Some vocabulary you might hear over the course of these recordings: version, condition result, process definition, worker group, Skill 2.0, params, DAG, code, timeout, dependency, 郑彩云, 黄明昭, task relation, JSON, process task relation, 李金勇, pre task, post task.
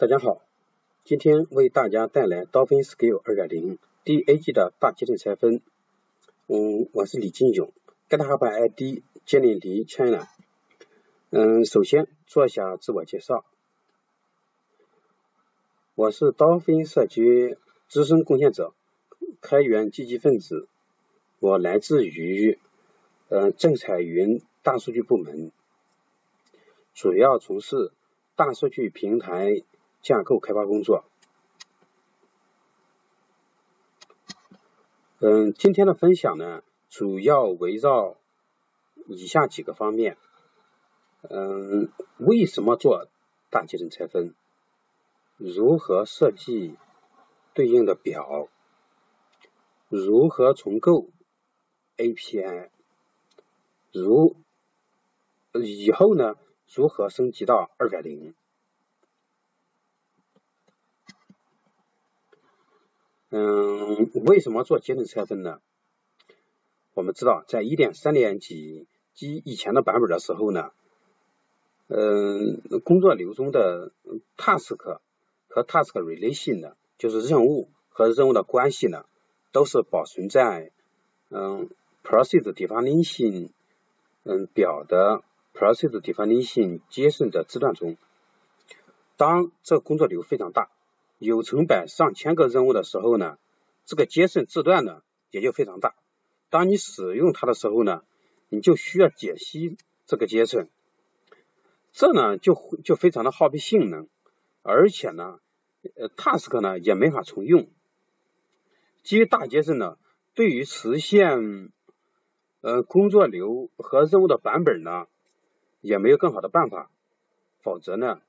大家好，今天为大家带来 Dolphin Skill 2.0 第 A 季的大集成拆分。我是李金勇 ，GitHub ID 建立离 China。首先做一下自我介绍，我是 Dolphin 社区资深贡献者，开源积极分子，我来自于郑彩云大数据部门，主要从事大数据平台架构开发工作。今天的分享呢，主要围绕以下几个方面。为什么做大集成拆分？如何设计对应的表？如何重构 API？ 以后呢，如何升级到 2.0？ 为什么做集成拆分呢？我们知道，在 1.3 以前的版本的时候呢，工作流中的 task 和 task relation 呢，就是任务和任务的关系呢，都是保存在process definition 表的 process definition JSON 的字段中。当这工作流非常大，有成百上千个任务的时候呢，这个JSON字段呢也就非常大。当你使用它的时候呢，你就需要解析这个JSON，这呢就非常的耗费性能，而且呢task 呢也没法重用。基于大JSON呢，对于实现工作流和任务的版本呢，也没有更好的办法，否则呢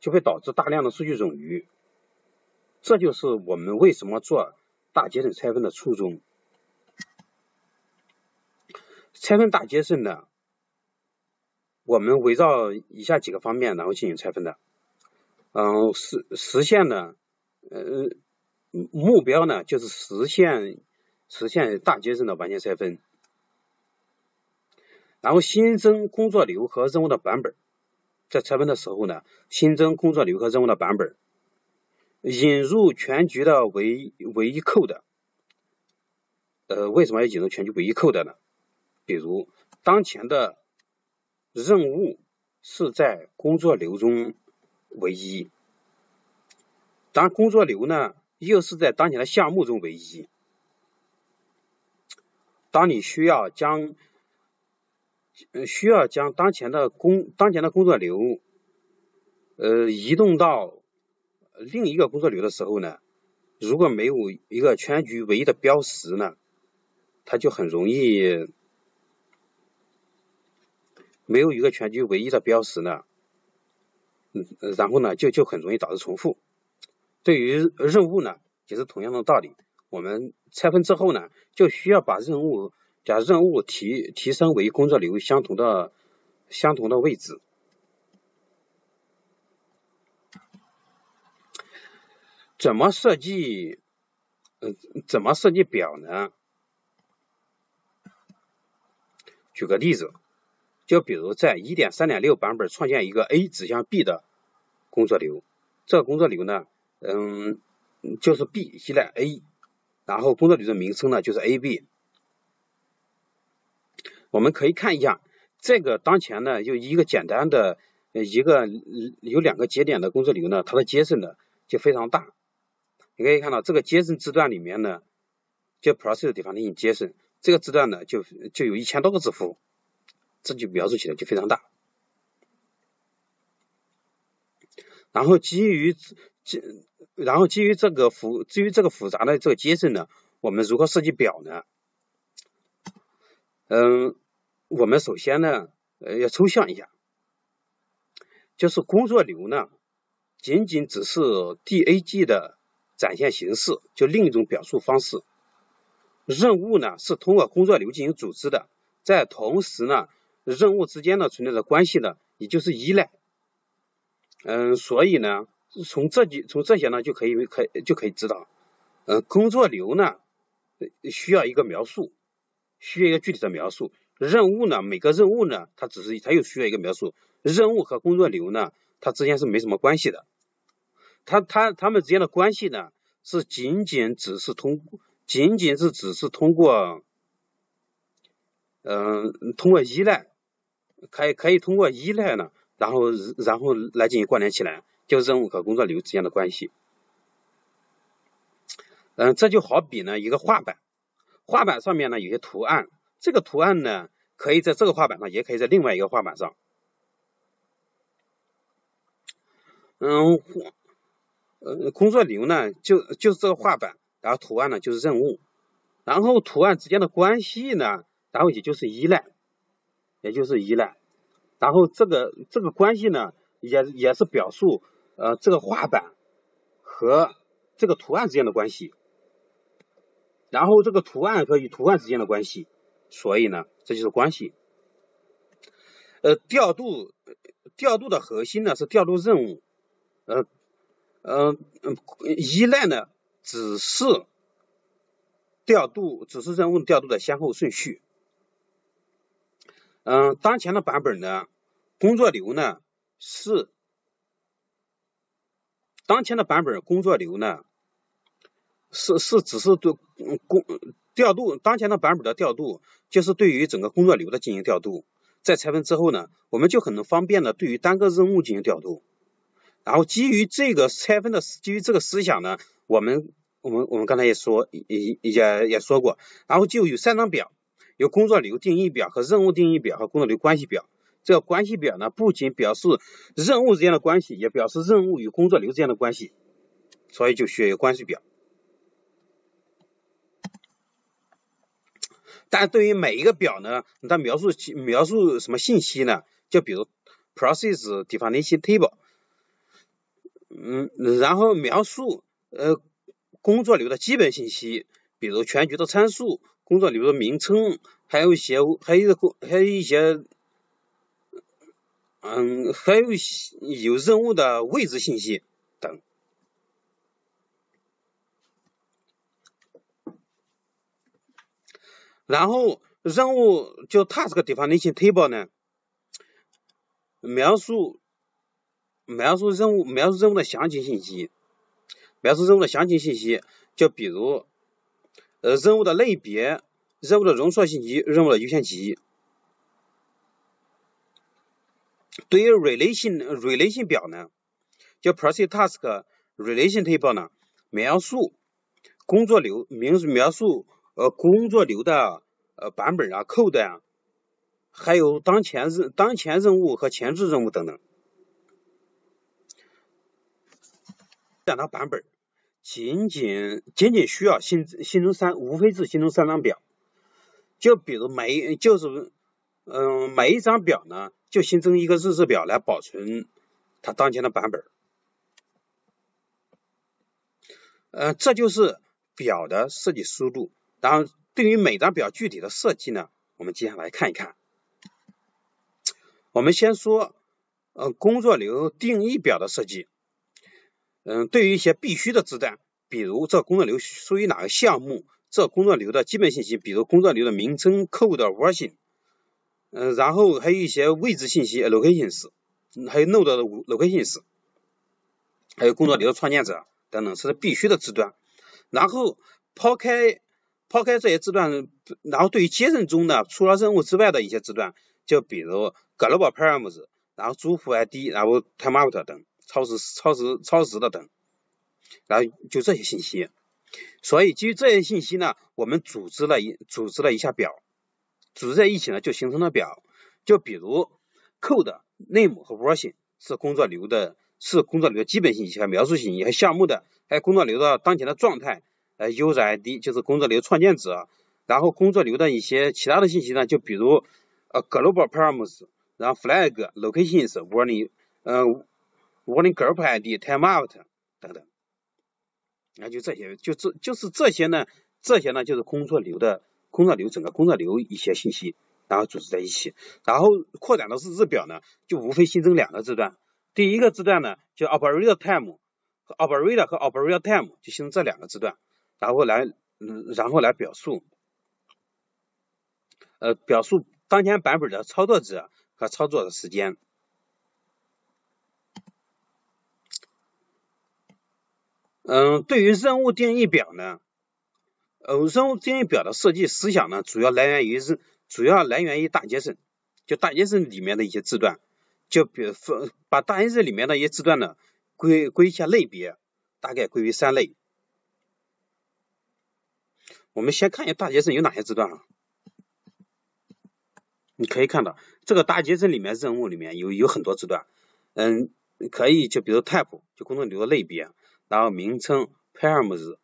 就会导致大量的数据冗余。这就是我们为什么做大集成拆分的初衷。拆分大集成呢，我们围绕以下几个方面然后进行拆分的。实现呢，目标呢就是实现大集成的完全拆分，然后新增工作流和任务的版本。在拆分的时候呢，新增工作流和任务的版本，引入全局的唯一 code。为什么要引入全局唯一 code 呢？比如当前的任务是在工作流中唯一，当工作流呢又是在当前的项目中唯一。当你需要将当前的工作流移动到另一个工作流的时候呢，如果没有一个全局唯一的标识呢，它就很容易没有一个全局唯一的标识呢，然后呢就很容易导致重复。对于任务呢也是同样的道理，我们拆分之后呢，就需要把任务提升为工作流相同的位置。怎么设计表呢？举个例子，就比如在 1.3.6 版本创建一个 A 指向 B 的工作流，这个工作流呢，就是 B 依赖 A， 然后工作流的名称呢就是 AB。我们可以看一下，这个当前呢有一个简单的有两个节点的工作流呢，它的JSON呢就非常大。你可以看到这个JSON字段里面呢，就 process definition JSON 这个字段呢就有1000多个字符，这就描述起来就非常大。然后基于这个复杂的这个JSON呢，我们如何设计表呢？我们首先呢，要抽象一下，就是工作流呢，仅仅只是 DAG 的展现形式，就另一种表述方式。任务呢，是通过工作流进行组织的，在同时呢，任务之间呢存在的关系呢，也就是依赖。所以呢，从这些呢就可以知道，工作流呢需要一个描述，需要一个具体的描述。任务呢，每个任务呢，它又需要一个描述。任务和工作流呢，它之间是没什么关系的。他们之间的关系呢，是仅仅只是通过，通过依赖，可以通过依赖呢，然后来进行关联起来，就任务和工作流之间的关系。这就好比呢一个画板，画板上面呢有些图案，这个图案呢可以在这个画板上，也可以在另外一个画板上。工作流呢就是这个画板，然后图案呢就是任务，然后图案之间的关系呢，然后也就是依赖，然后这个关系呢也是表述这个画板和这个图案之间的关系，然后这个图案和与图案之间的关系，所以呢这就是关系。调度的核心呢是调度任务，依赖呢只是任务调度的先后顺序。当前的版本呢，当前的版本的调度就是对于整个工作流的进行调度。在拆分之后呢，我们就很能方便的对于单个任务进行调度。然后基于这个思想呢，我们刚才也说过，然后就有三张表，有工作流定义表和任务定义表和工作流关系表。这个关系表呢，不仅表示任务之间的关系，也表示任务与工作流之间的关系，所以就需要有关系表。但对于每一个表呢，它描述什么信息呢？就比如 process definition table。然后描述工作流的基本信息，比如全局的参数、工作流的名称，还有任务的位置信息等。然后任务就 task definition table 呢，描述任务的详情信息，就比如任务的类别、任务的容错信息、任务的优先级。对于 relation 表呢，就 process task relation table 呢，描述工作流的版本啊、code 啊，还有当前任务和前置任务等等。这两张版本仅仅需要无非是新增三张表，就比如每一张表呢就新增一个日志表来保存它当前的版本。这就是表的设计思路。然后对于每张表具体的设计呢，我们接下来看一看。我们先说工作流定义表的设计。对于一些必须的字段，比如这工作流属于哪个项目，这工作流的基本信息，比如工作流的名称 code version， 然后还有一些位置信息 locations， 还有 node locations， 还有工作流的创建者等等，是必须的字段。然后抛开这些字段，然后对于接任中呢，除了任务之外的一些字段，就比如 global params， 然后主服 id， 然后 timeout 等。超时的等，然后就这些信息。所以基于这些信息呢，我们组织在一起呢，就形成了表。就比如 code、name 和 version 是工作流的基本信息和描述信息，和项目的，还有工作流的当前的状态，user ID 就是工作流创建者，然后工作流的一些其他的信息呢，就比如global params， 然后 flag、locations、warning，warning group ID、timeout 等等，那就这些，就是这些呢，就是整个工作流一些信息，然后组织在一起。然后扩展到日志表呢，就无非新增两个字段。第一个字段呢，就 operator 和 operator time， 就新增这两个字段，然后来表述当前版本的操作者和操作的时间。对于任务定义表呢，任务定义表的设计思想呢，主要来源于大JSON，就大JSON里面的一些字段，就比如把大JSON里面的一些字段呢归一下类别，大概归为三类。我们先看一下大JSON有哪些字段啊？你可以看到这个大JSON里面任务里面有很多字段，可以就比如 type 就工作流的类别，然后名称 params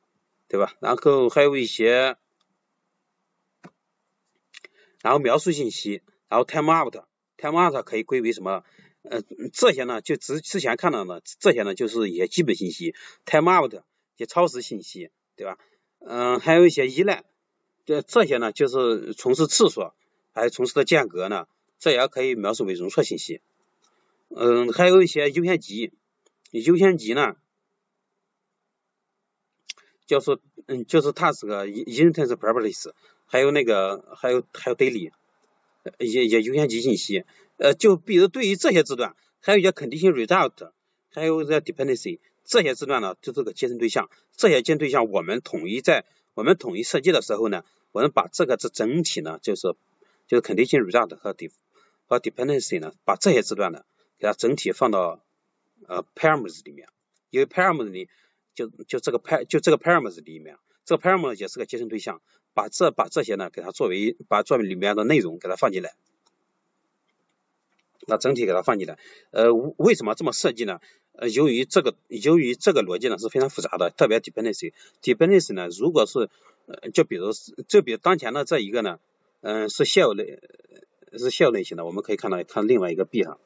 对吧？然后还有一些，然后描述信息，然后 timeout 可以归为什么？这些呢就之前看到的这些呢就是一些基本信息 ，timeout 也超时信息对吧？还有一些依赖，这些呢就是从事次数，还有从事的间隔呢，这也可以描述为容错信息。还有一些优先级呢。就是 task instance properties， 还有 daily， 也优先级信息，就比如对于这些字段，还有一些 condition result， 还有一些 dependency， 这些字段呢就是个JSON对象，这些JSON对象我们统一设计的时候呢，我们把这个整体呢就是 condition result 和 dependency 呢，把这些字段呢给它整体放到params 里面，因为 params 里就这个 params 里面，这个 params 也是个JSON对象，把这些呢给它把作为里面的内容给它放进来，那整体给它放进来。为什么这么设计呢？由于这个逻辑呢是非常复杂的，特别 dependency 呢，如果是就比如当前的这一个呢，是 shell 类型的，我们可以看另外一个 B 哈。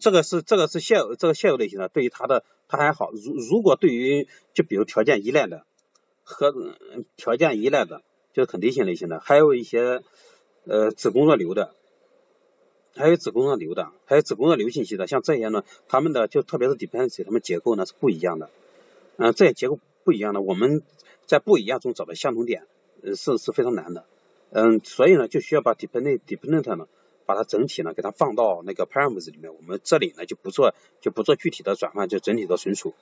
这个是 shell 类型的，对于它还好。如果对于就比如条件依赖的，就是condition类型的，还有一些子工作流的，还有子工作流信息的，像这些呢，他们的就特别是 dependency， 他们结构呢是不一样的。这些结构不一样的，我们在不一样中找到相同点，是非常难的。所以呢，就需要把 dependent 呢。把它整体呢给它放到那个 params 里面，我们这里呢就不做具体的转换，就整体的存储。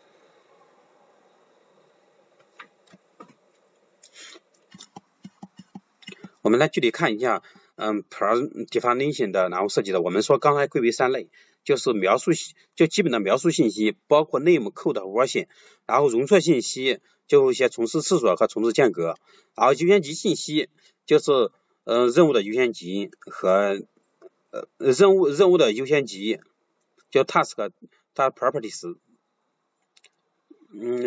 我们来具体看一下，definition 的，然后设计的。我们说刚才归为三类，就是描述，就基本的描述信息，包括 name、code 和 version， 然后容错信息就一些从事次数和从事间隔，然后优先级信息就是任务的优先级和。任务的优先级叫 task， 它 properties，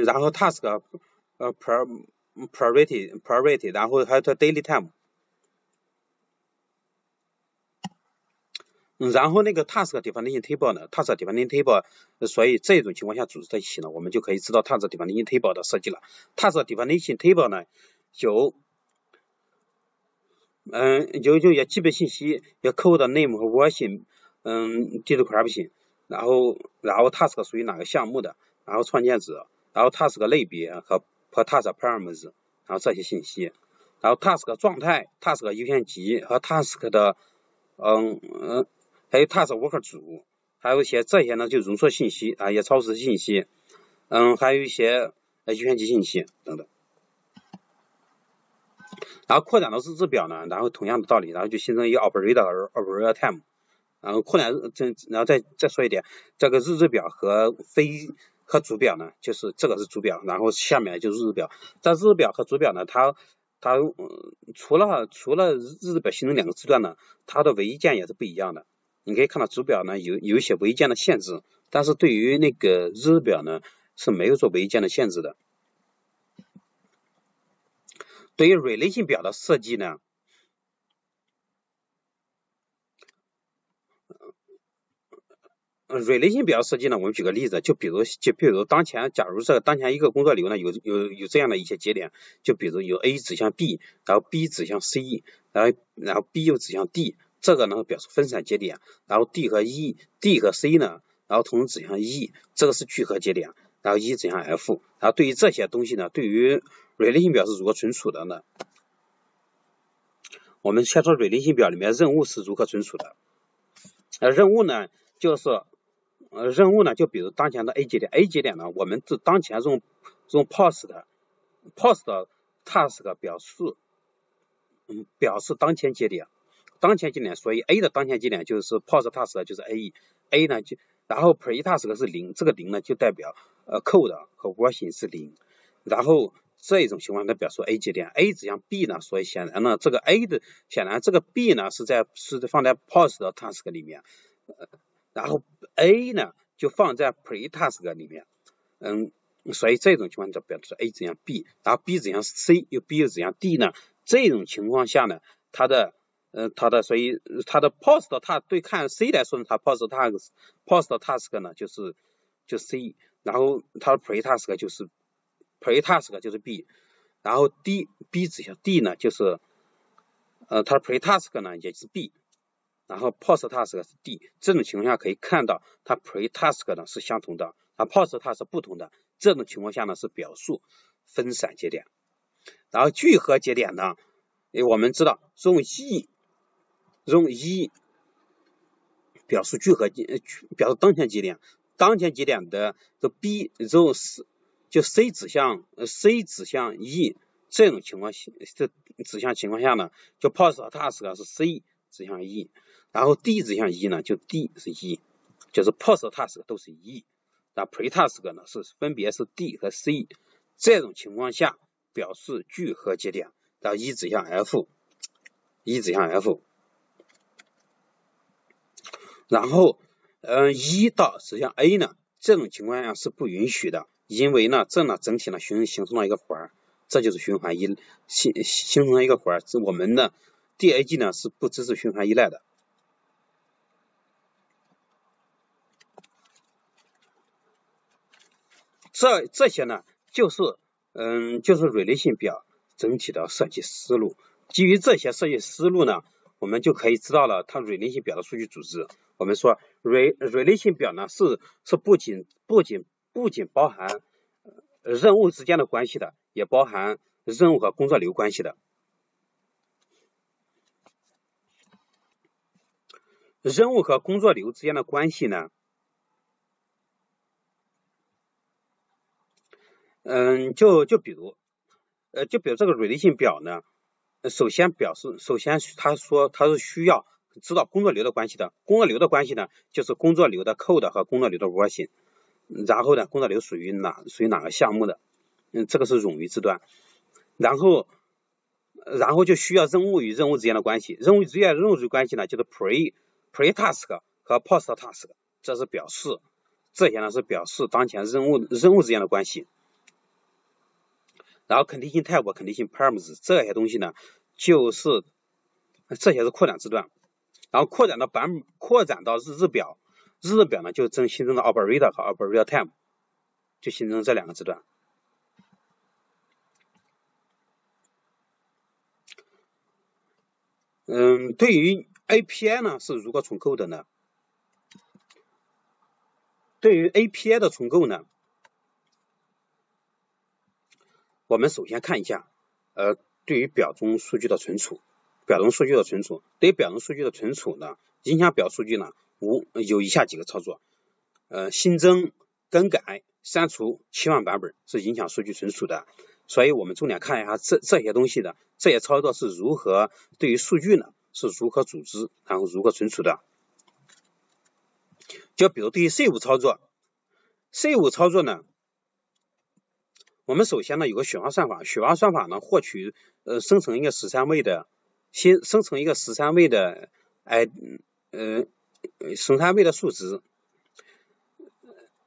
然后 task priority， 然后还有它 daily time， 然后那个 task definition table 呢 ，task definition table， 所以这种情况下组织在一起呢，我们就可以知道 task definition table 的设计了。task definition table 呢有也基本信息，也 code name 和 version， description， 然后 task 属于哪个项目的，然后创建者，然后 task 类别和 task params， 然后这些信息，然后 task 状态、task 优先级和 task 的还有 task worker 组，还有一些这些呢就容错信息啊，也超时信息，还有一些优先级信息等等。然后扩展到日志表呢，然后同样的道理，然后就新增一个 operator time， 然后扩展，然后再说一点，这个日志表和主表呢，就是这个是主表，然后下面就是日表。在日表和主表呢，它除了日志表形成两个字段呢，它的维件也是不一样的。你可以看到主表呢有一些维件的限制，但是对于那个日志表呢是没有做维件的限制的。对于 relation 表的设计呢，我们举个例子，就比如当前，假如当前一个工作流呢有这样的一些节点，就比如有 A 指向 B， 然后 B 指向 C， 然后 B 又指向 D， 这个呢表示分散节点，然后 D 和 C 呢，然后同时指向 E， 这个是聚合节点，然后 E 指向 F， 然后对于这些东西呢，对于relation 表是如何存储的呢？我们先说relation 表里面任务是如何存储的。任务呢，就是任务呢，就比如当前的 A 节点 ，A 节点呢，我们自当前用 post task 表示当前节点，所以 A 的当前节点就是 post task 就是 A 呢就然后 pre task 是0，这个0呢就代表code 和 version 是0，然后这种情况它表示 A 节点 A 指向 B 呢，所以显然呢这个 B 呢是放在 post task 里面，然后 A 呢就放在 pre task 里面，所以这种情况就表示 A 指向 B， 然后 B 指向 C， 又 B 又指向 D 呢，这种情况下呢它的 post 它对看 C 来说呢，它 post task 呢就 C， 然后它的 pre task 就是 B， 然后 B 指向 D 呢就是它的 pre task 呢也是 B， 然后 post task 是 D， 这种情况下可以看到它 pre task 呢是相同的，它 post task 是不同的，这种情况下呢是表述分散节点，然后聚合节点呢，我们知道用 E 表示聚合，表示当前节点，当前节点的 B 就 C 指向 E， 这种情况下呢，就 post task 是 C 指向 E， 然后 D 指向 E 呢就 D 是 E， 就是 post task 都是 E， 那 pre task 呢是分别是 D 和 C， 这种情况下表示聚合节点，然后 E 指向 F，E 指向 F， 然后E 到指向 A 呢，这种情况下是不允许的，因为呢这呢整体呢形成了一个环，这就是循环依赖，形成了一个环，我们的 DAG 呢是不支持循环依赖的。这些呢就是relation表整体的设计思路，基于这些设计思路呢，我们就可以知道了它 relation 表的数据组织。我们说 relation 表呢是不仅包含任务之间的关系的，也包含任务和工作流关系的。任务和工作流之间的关系呢，就比如这个relation 表呢，首先它是需要知道工作流的关系的，工作流的关系呢，就是工作流的 code 和工作流的 version， 然后呢，工作流属于哪个项目的，这个是冗余之端，然后就需要任务与任务之间的关系，任务之间关系呢，就是 pre task 和 post task， 这些呢是表示当前任务之间的关系。然后 condition type、condition params 这些东西呢，这些是扩展之段，然后扩展到日志表呢，就新增了 operator 和 operator time， 就新增这两个之段。对于 API 呢是如何重构的呢？对于 API 的重构呢？我们首先看一下，对于表中数据的存储，呢，影响表数据呢，有以下几个操作，新增、更改、删除、切换版本是影响数据存储的，所以我们重点看一下这些东西的，这些操作是如何对于数据呢，是如何组织，然后如何存储的。就比如对于 C5 操作呢，我们首先呢有个血框算法，呢获取生成一个13位的数值，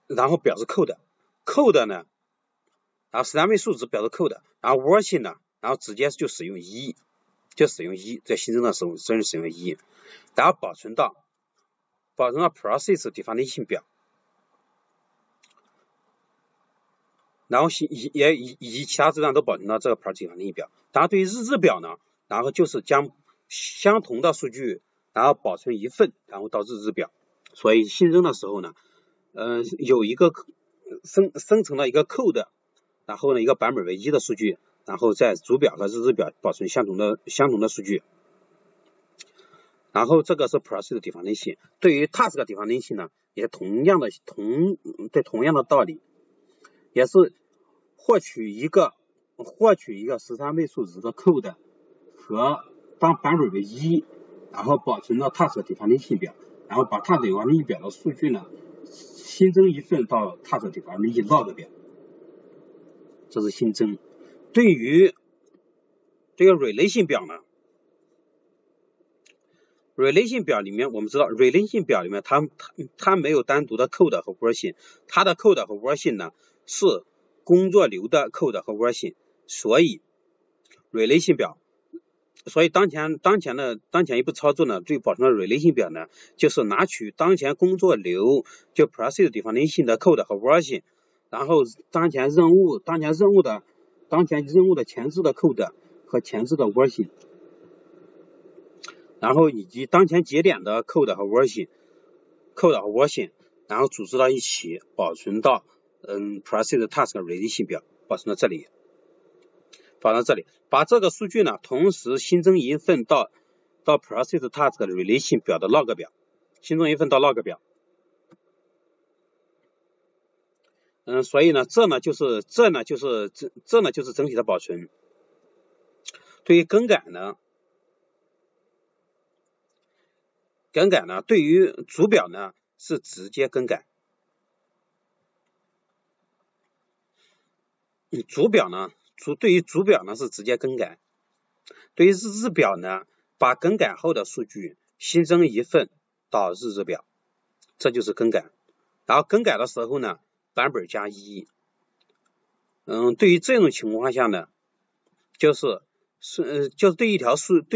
然后表示 code 呢，然后13位数值表示 code， 然后 version 呢，然后直接就使用1，在新增的时候使用1，然后保存到 process definition 表。然后以及其他字段都保存到这个 process 的表，然后对于日志表呢，然后就是将相同的数据然后保存一份，然后到日志表，所以新增的时候呢，有一个生成了一个 code， 然后呢一个版本为1的数据，然后在主表和日志表保存相同的数据，然后这个是 process definition。对于 task definition 呢，也同样的道理，也是获取一个13位数值的 code 和当版本为1，然后保存到 task 底方程序表，然后把 task 底方程序表的数据呢新增一份到 task 底方程序 log 表，这是新增。对于这个 relation 表呢， relation 表里面我们知道 relation 表里面它没有单独的 code 和 version， 它的 code 和 version 呢是工作流的 code 和 version， 所以 relation 表，所以当前一步操作呢，对保存的 relation 表呢，就是拿取当前工作流就 process 底方程序的 code 和 version， 然后当前任务的前置的 code 和前置的 version， 然后以及当前节点的 code 和 version， 然后组织到一起，保存到process task relation 表，保存到这里，把这个数据呢同时新增一份到 process task relation 表的 log 表，所以呢这呢就是整体的保存。对于更改呢，对于主表呢是直接更改。对于主表呢是直接更改。对于日志表呢，把更改后的数据新增一份到日志表，这就是更改。然后更改的时候呢，版本加1。对于这种情况下呢，就是对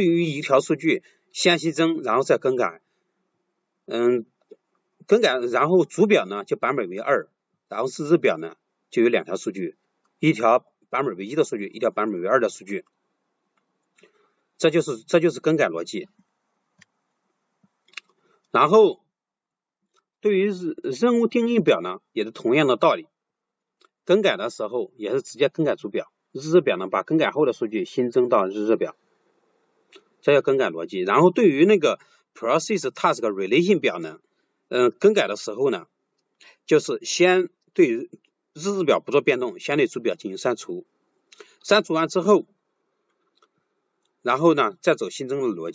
于一条数据先新增，然后再更改，然后主表呢就版本为2，然后日志表呢就有两条数据，一条版本为1的数据，一条版本为2的数据，这就是更改逻辑。然后对于任务定义表呢，也是同样的道理，更改的时候也是直接更改主表，日志表呢把更改后的数据新增到日志表，这叫更改逻辑。然后对于那个 process task relation 表呢，更改的时候呢，就是先对日志表不做变动，先对主表进行删除完之后，然后呢再走新增的逻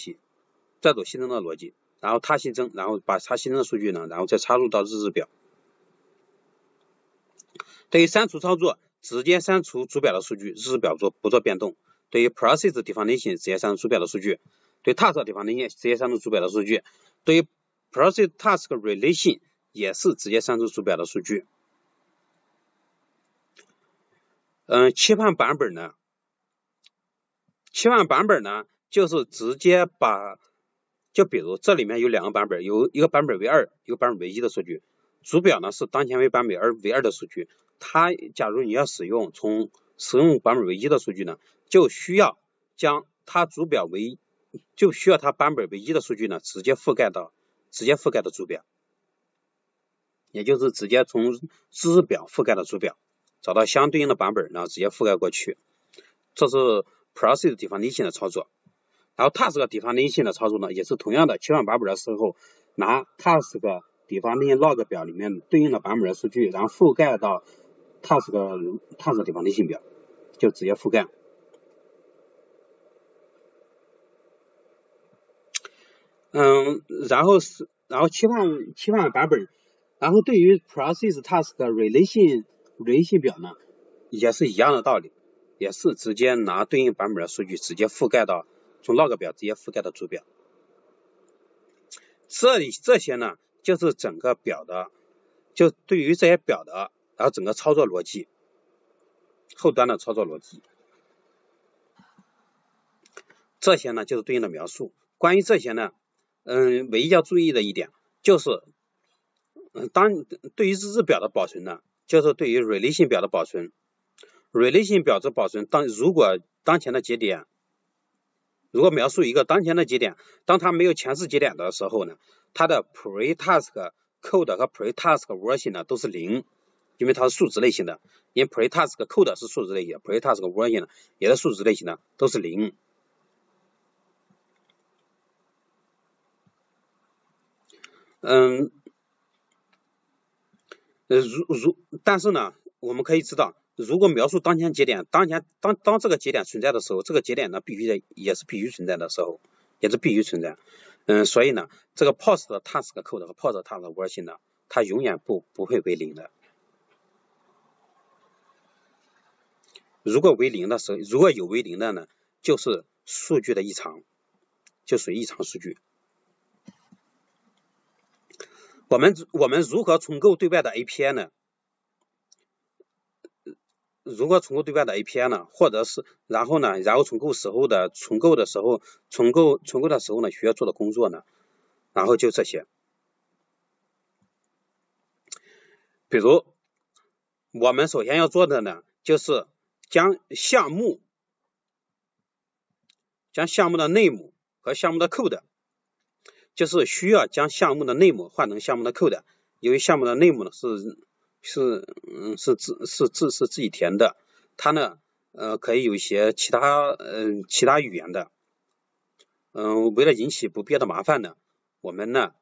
辑，然后它新增，然后把它新增的数据呢，然后再插入到日志表。对于删除操作，直接删除主表的数据，日志表不做变动。对于 process 底方程序直接删除主表的数据，对 task 底方程序直接删除主表的数据，对于 process task relation 也是直接删除主表的数据。期盼版本呢就是直接把，就比如这里面有两个版本，有一个版本为2，一个版本为1的数据，主表呢是当前为版本为2的数据，它假如你要使用版本为1的数据呢，就需要它版本为1的数据呢直接覆盖到主表，也就是直接从日志表覆盖到主表，找到相对应的版本，然后直接覆盖过去，这是 process 底方程序的操作。然后 task 底方程序的操作呢，也是同样的，切换版本的时候拿 task 底方程序 log 表里面对应的版本的数据，然后覆盖到 task 底方程序表，就直接覆盖。然后切换版本，然后对于 process task relation 表呢，也是一样的道理，也是直接拿对应版本的数据直接覆盖到，从 log 表直接覆盖到主表。这些呢，就是整个表的，就对于这些表的，然后整个操作逻辑，后端的操作逻辑，这些呢就是对应的描述。关于这些呢，唯一要注意的一点就是，对于日志表的保存呢，就是对于 relation 表的保存。relation 表的保存，如果描述一个当前的节点，当它没有前置节点的时候呢，它的 pre task code 和 pre task version 呢都是0，因为它是数值类型的，因为 pre task code 是数值类型的 ，pre task version 呢也是数值类型的，都是0。但是呢，我们可以知道，如果描述当前节点，当这个节点存在的时候，这个节点呢必须存在。所以呢，这个 post task code 和 post task version 呢，它永远不会为零的。如果为零的时候，如果有为零的呢，就是数据的异常，就属于异常数据。我们如何重构对外的 API 呢？如何重构对外的 API 呢？或者是然后重构的时候呢需要做的工作呢？然后就这些，比如我们首先要做的呢，就是将项目的内幕和项目的 code， 就是需要将项目的内幕换成项目的 code， 由于项目的内幕呢是自己填的，它呢可以有一些其他语言的，为了引起不必要的麻烦呢，我们呢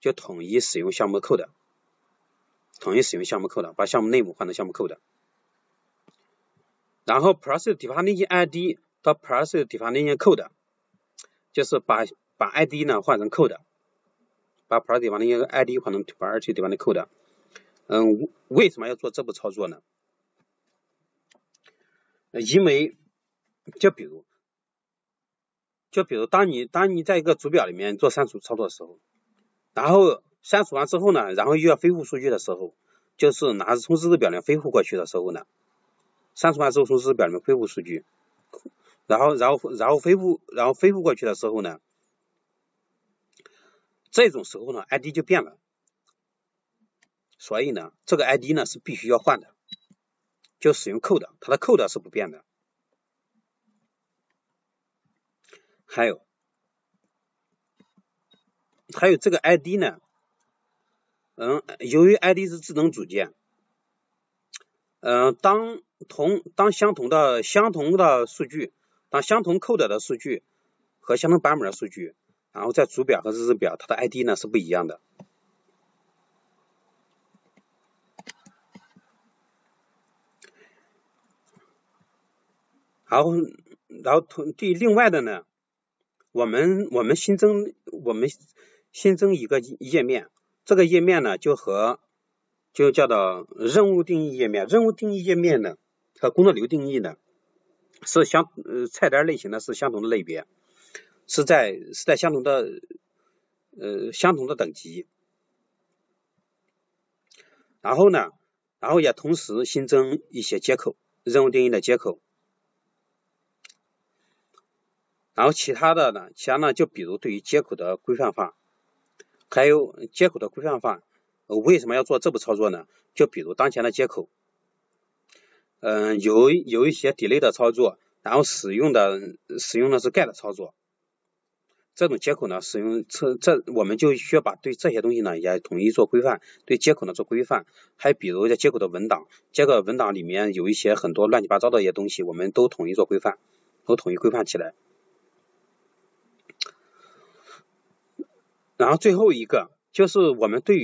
就统一使用项目 code， 把项目内幕换成项目 code， 然后 process definition ID 到 process definition code， 就是把 ID 呢换成 code， 把 process definition ID 换成 process definition code。为什么要做这步操作呢？因为就比如当你在一个组表里面做删除操作的时候，然后删除完之后呢，然后又要恢复数据的时候，就是从日志表里面恢复过去的时候呢，删除完之后从日志表里面恢复数据，然后恢复过去的时候呢，这种时候呢 ID 就变了。所以呢，这个 ID 呢是必须要换的，就使用 code， 它的 code 是不变的。还有这个 ID 呢，由于 ID 是智能组件，当相同 code 的数据和相同版本的数据，然后在主表和日志表，它的 ID 呢是不一样的。然后对另外的呢，我们新增一个页面，这个页面呢就叫做任务定义页面。任务定义页面呢和工作流定义呢是菜单类型呢是相同的类别，是在相同的等级。然后也同时新增一些接口，任务定义的接口。然后其他呢，就比如对于接口的规范化，为什么要做这步操作呢？就比如当前的接口，有一些 delay 的操作，然后使用的是 get 操作，这种接口呢，我们就需要把对这些东西呢也统一做规范，对接口呢做规范。还比如在接口的文档，接口文档里面有一些很多乱七八糟的一些东西，我们都统一做规范，都统一规范起来。然后最后一个就是我们这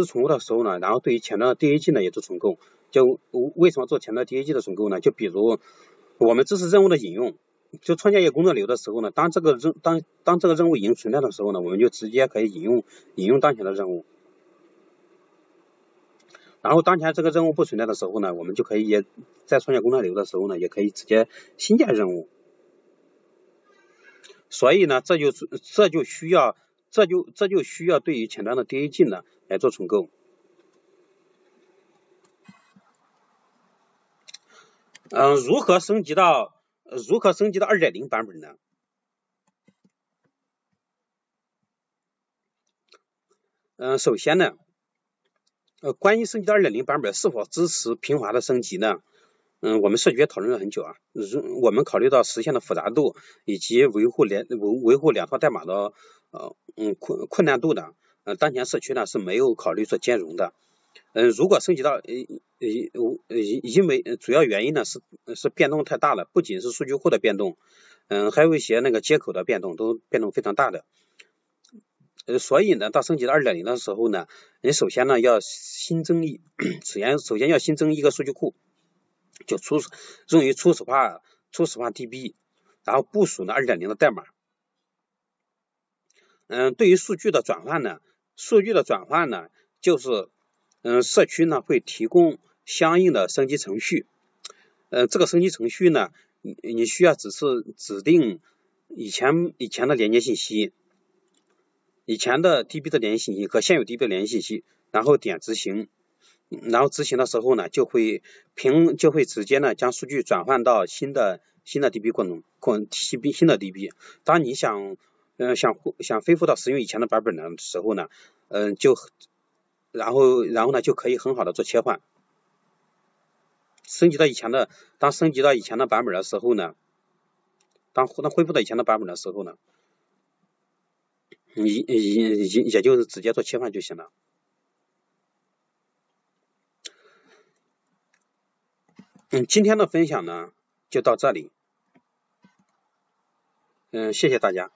次重构的时候呢，然后对于前端 DAG 呢也做重构。就为什么做前端 DAG 的重构呢？就比如我们支持任务的引用，就创建一个工作流的时候呢，当这个任务已经存在的时候呢，我们就直接可以引用当前的任务。然后当前这个任务不存在的时候呢，我们就可以也在创建工作流的时候呢，也可以直接新建任务。所以呢，这就需要对于前端的 DAG 呢来做重构。如何升级到 2.0 版本呢？首先呢，关于升级到 2.0 版本是否支持平滑的升级呢？我们社区也讨论了很久啊。我们考虑到实现的复杂度以及维护两套代码的困难度呢，当前社区呢是没有考虑做兼容的。如果升级到因为主要原因呢是变动太大了，不仅是数据库的变动，还有一些那个接口的变动都变动非常大的。所以呢，到升级到 2.0 的时候呢，人首先呢要新增一，首先要新增一个数据库，就用于初始化 DB， 然后部署呢 2.0 的代码。对于数据的转换呢，就是社区呢会提供相应的升级程序。这个升级程序呢，你需要指定以前的连接信息。 以前的 DB 的联系信息和现有 DB 的联系信息，然后点执行，然后执行的时候呢，就会直接呢将数据转换到新的 DB 过程。当你想恢复到使用以前的版本的时候呢，然后呢就可以很好的做切换。当恢复到以前的版本的时候呢。 也就是直接做切换就行了。今天的分享呢就到这里。谢谢大家。